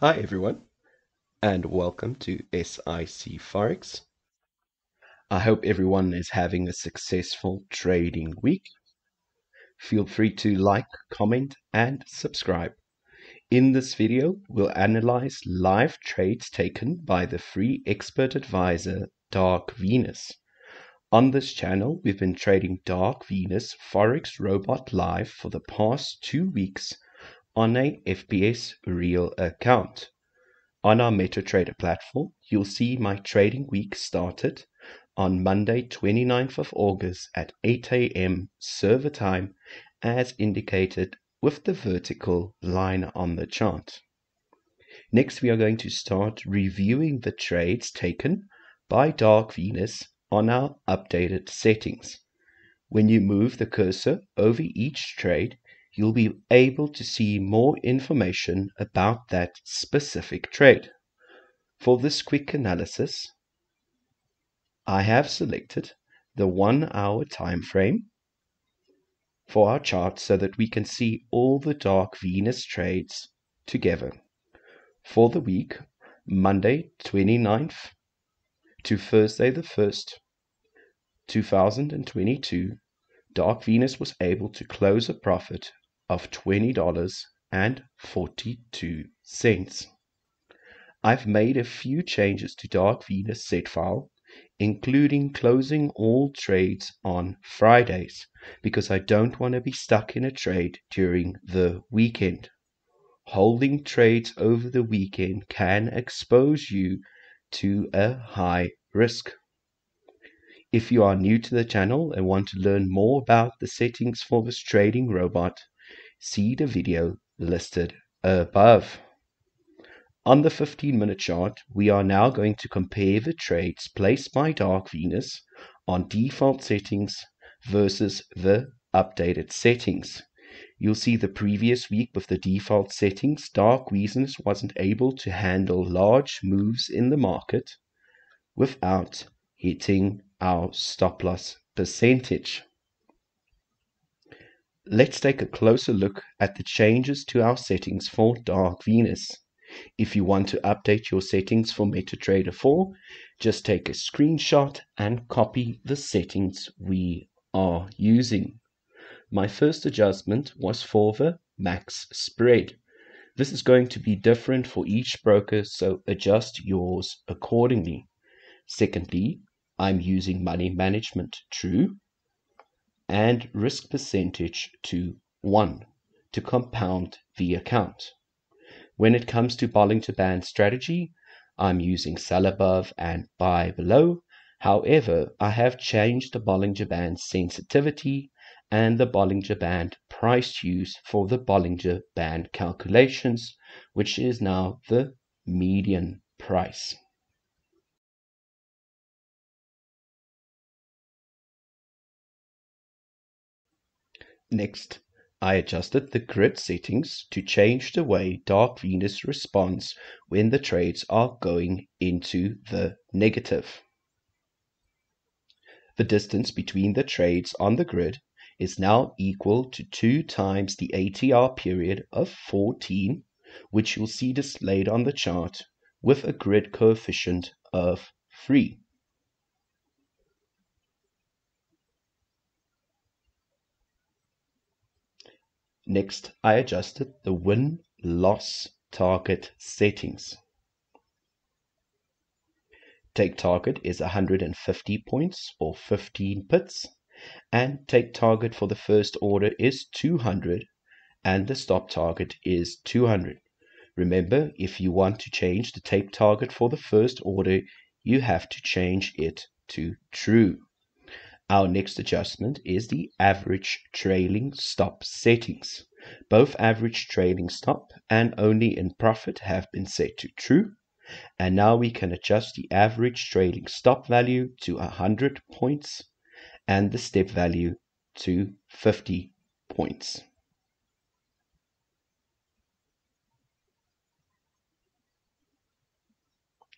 Hi everyone, and welcome to SIC Forex. I hope everyone is having a successful trading week. Feel free to like, comment, and subscribe. In this video, we'll analyze live trades taken by the free expert advisor Dark Venus. On this channel, we've been trading Dark Venus Forex Robot live for the past 2 weeks on a FBS real account. On our MetaTrader platform, you'll see my trading week started on Monday 29th of August at 8 AM server time, as indicated with the vertical line on the chart. Next, we are going to start reviewing the trades taken by Dark Venus on our updated settings. When you move the cursor over each trade, you'll be able to see more information about that specific trade. For this quick analysis, I have selected the 1 hour time frame for our chart so that we can see all the Dark Venus trades together. For the week, Monday 29th to Thursday the 1st, 2022, Dark Venus was able to close a profit of $20.42. I've made a few changes to Dark Venus set file, including closing all trades on Fridays, because I don't want to be stuck in a trade during the weekend. Holding trades over the weekend can expose you to a high risk. If you are new to the channel and want to learn more about the settings for this trading robot, see the video listed above. On the 15-minute chart, we are now going to compare the trades placed by Dark Venus on default settings versus the updated settings. You'll see the previous week with the default settings, Dark Venus wasn't able to handle large moves in the market without hitting our stop loss percentage. Let's take a closer look at the changes to our settings for Dark Venus. If you want to update your settings for MetaTrader 4, just take a screenshot and copy the settings we are using. My first adjustment was for the max spread. This is going to be different for each broker, so adjust yours accordingly. Secondly, I'm using money management true and risk percentage to 1 to compound the account. When it comes to Bollinger Band strategy, I'm using sell above and buy below. However, I have changed the Bollinger Band sensitivity and the Bollinger Band price use for the Bollinger Band calculations, which is now the median price. Next, I adjusted the grid settings to change the way Dark Venus responds when the trades are going into the negative. The distance between the trades on the grid is now equal to 2 times the ATR period of 14, which you'll see displayed on the chart with a grid coefficient of 3. Next, I adjusted the win-loss target settings. Take target is 150 points or 15 pips, and take target for the first order is 200 and the stop target is 200. Remember, if you want to change the take target for the first order, you have to change it to true. Our next adjustment is the average trailing stop settings. Both average trailing stop and only in profit have been set to true. And now we can adjust the average trailing stop value to 100 points and the step value to 50 points.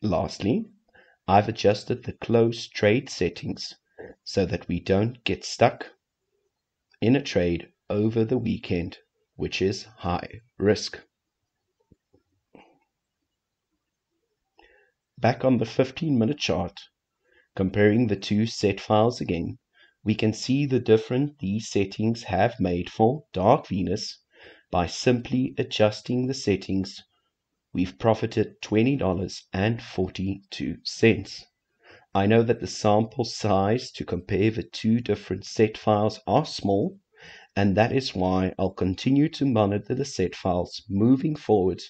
Lastly, I've adjusted the close trade settings so that we don't get stuck in a trade over the weekend, which is high risk. Back on the 15-minute chart, comparing the two set files again, we can see the difference these settings have made for Dark Venus. By simply adjusting the settings, we've profited $20.42. I know that the sample size to compare the two different set files are small, and that is why I'll continue to monitor the set files moving forward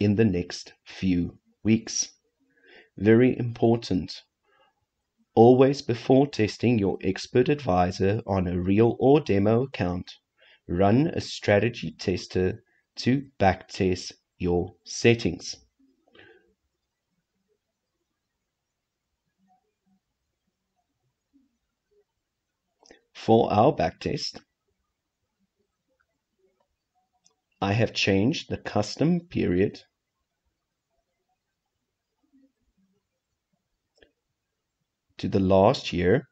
in the next few weeks. Very important. Always, before testing your expert advisor on a real or demo account, run a strategy tester to backtest your settings. For our backtest, I have changed the custom period to the last year,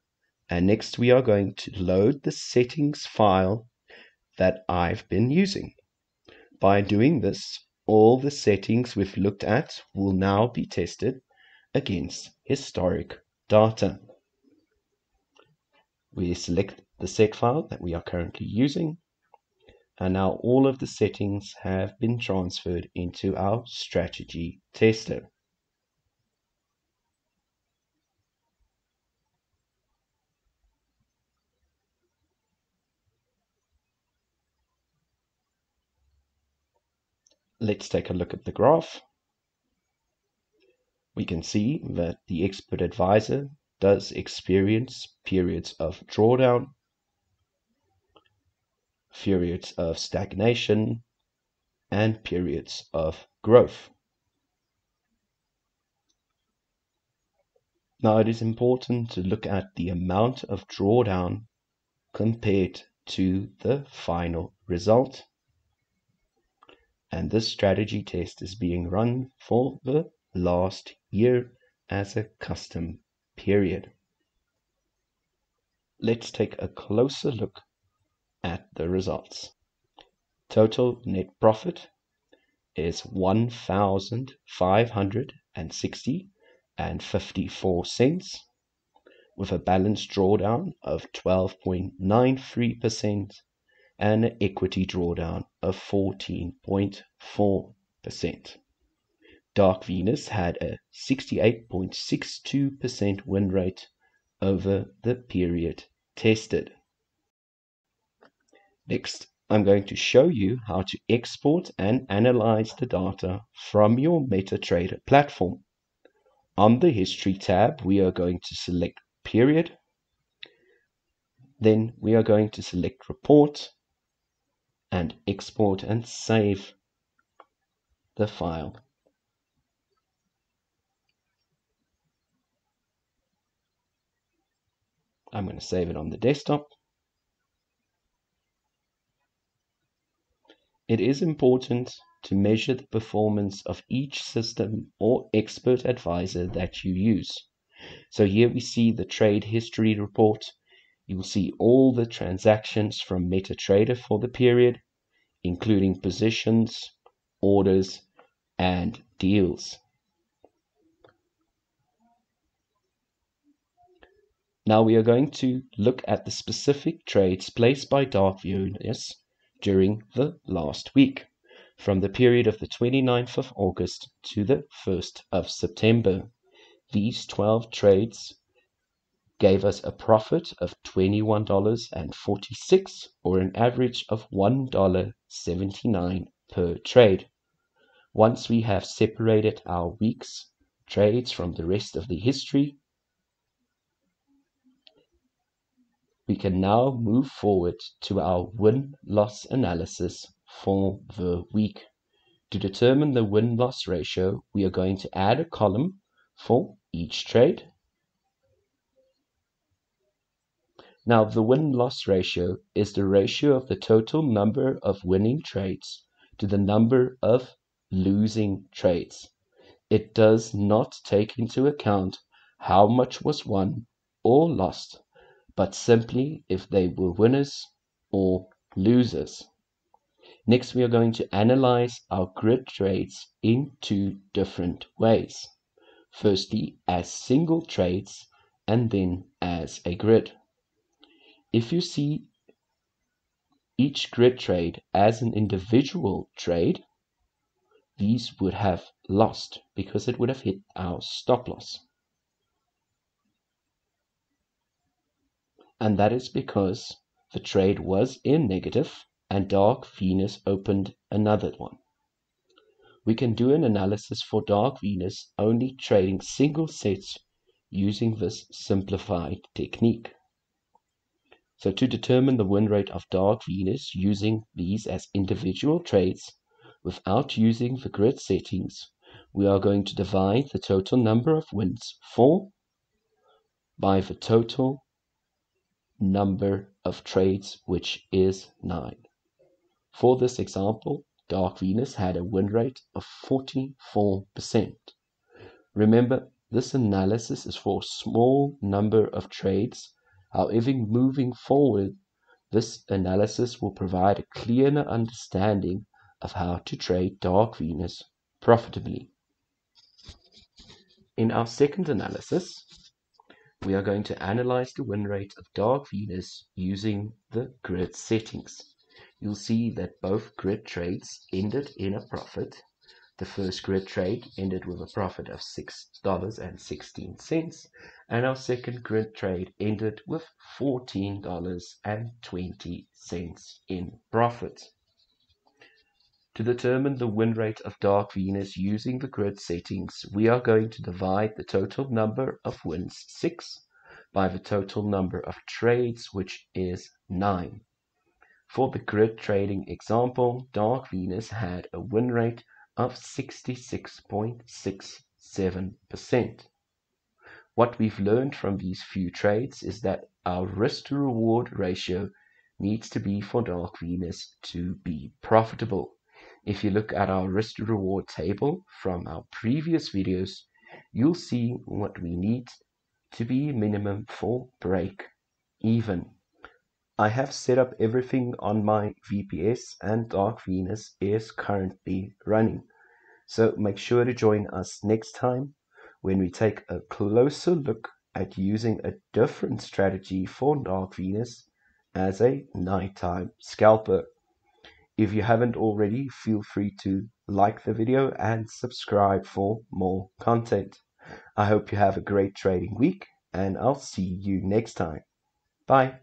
and next we are going to load the settings file that I've been using. By doing this, all the settings we've looked at will now be tested against historic data. We select the SIC file that we are currently using, and now all of the settings have been transferred into our strategy tester. Let's take a look at the graph. We can see that the expert advisor does experience periods of drawdown, periods of stagnation, and periods of growth. Now it is important to look at the amount of drawdown compared to the final result. And this strategy test is being run for the last year as a custom period. Let's take a closer look at the results. Total net profit is $1,560.54 with a balanced drawdown of 12.93% and an equity drawdown of 14.4%. Dark Venus had a 68.62% win rate over the period tested. Next, I'm going to show you how to export and analyze the data from your MetaTrader platform. On the History tab, we are going to select Period. Then we are going to select Report and export and save the file. I'm going to save it on the desktop. It is important to measure the performance of each system or expert advisor that you use. So here we see the trade history report. You will see all the transactions from MetaTrader for the period, including positions, orders, and deals. Now we are going to look at the specific trades placed by Dark Venus during the last week, from the period of the 29th of August to the 1st of September. These 12 trades gave us a profit of $21.46, or an average of $1.79 per trade. Once we have separated our week's trades from the rest of the history, we can now move forward to our win-loss analysis for the week. To determine the win-loss ratio, we are going to add a column for each trade. Now, the win-loss ratio is the ratio of the total number of winning trades to the number of losing trades. It does not take into account how much was won or lost, but simply if they were winners or losers. Next, we are going to analyze our grid trades in two different ways. firstly as single trades and then as a grid. If you see each grid trade as an individual trade, these would have lost because it would have hit our stop loss. And that is because the trade was in negative and Dark Venus opened another one. We can do an analysis for Dark Venus only trading single sets using this simplified technique. So to determine the win rate of Dark Venus using these as individual trades without using the grid settings, we are going to divide the total number of wins for by the total number of trades, which is 9. For this example, Dark Venus had a win rate of 44%. Remember, this analysis is for a small number of trades. However, moving forward, this analysis will provide a clearer understanding of how to trade Dark Venus profitably. In our second analysis, we are going to analyze the win rate of Dark Venus using the grid settings. You'll see that both grid trades ended in a profit. The first grid trade ended with a profit of $6.16, and our second grid trade ended with $14.20 in profit. To determine the win rate of Dark Venus using the grid settings, we are going to divide the total number of wins, 6, by the total number of trades, which is 9. For the grid trading example, Dark Venus had a win rate of 66.67%. What we've learned from these few trades is that our risk to reward ratio needs to be for Dark Venus to be profitable. If you look at our risk to reward table from our previous videos, you'll see what we need to be minimum for break even. I have set up everything on my VPS and Dark Venus is currently running. So make sure to join us next time when we take a closer look at using a different strategy for Dark Venus as a nighttime scalper. If you haven't already, feel free to like the video and subscribe for more content. I hope you have a great trading week and I'll see you next time. Bye.